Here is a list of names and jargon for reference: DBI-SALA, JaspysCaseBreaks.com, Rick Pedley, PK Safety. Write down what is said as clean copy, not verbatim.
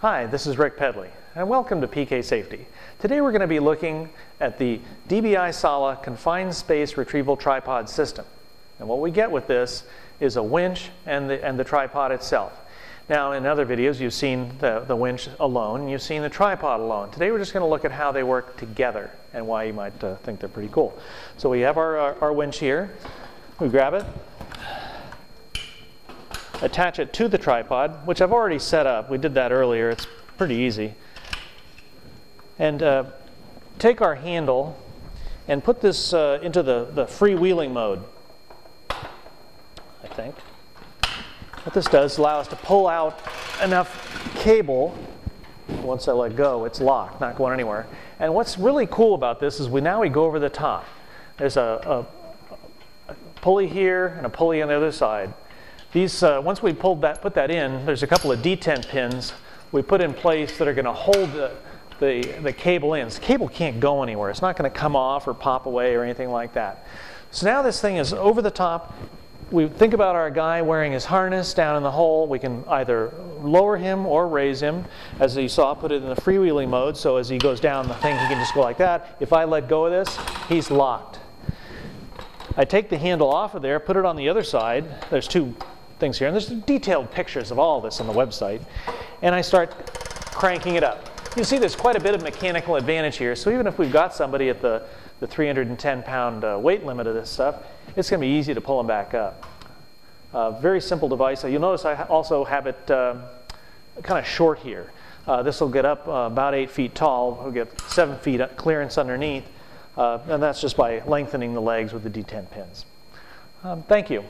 Hi, this is Rick Pedley, and welcome to PK Safety. Today we're going to be looking at the DBI-SALA Confined Space Retrieval Tripod System. And what we get with this is a winch and the tripod itself. Now, in other videos, you've seen the winch alone, and you've seen the tripod alone. Today we're just going to look at how they work together and why you might think they're pretty cool. So we have our winch here. We grab it, attach it to the tripod, which I've already set up. We did that earlier. It's pretty easy. And take our handle and put this into the freewheeling mode, I think. What this does is allow us to pull out enough cable. Once I let go, it's locked, not going anywhere. And what's really cool about this is we go over the top. There's a pulley here and a pulley on the other side. These, once we put that in, there's a couple of detent pins we put in place that are going to hold the cable in. So the cable can't go anywhere. It's not going to come off or pop away or anything like that. So now this thing is over the top. We think about our guy wearing his harness down in the hole. We can either lower him or raise him. As you saw, put it in the freewheeling mode, so as he goes down the thing, he can just go like that. If I let go of this, he's locked. I take the handle off of there, put it on the other side. There's two things here, and there's detailed pictures of all this on the website, and I start cranking it up. You see there's quite a bit of mechanical advantage here, so even if we've got somebody at the 310-pound weight limit of this stuff, it's going to be easy to pull them back up. Very simple device. You'll notice I also have it kind of short here. This will get up about 8 feet tall. We'll get 7 feet clearance underneath, and that's just by lengthening the legs with the detent pins. Thank you.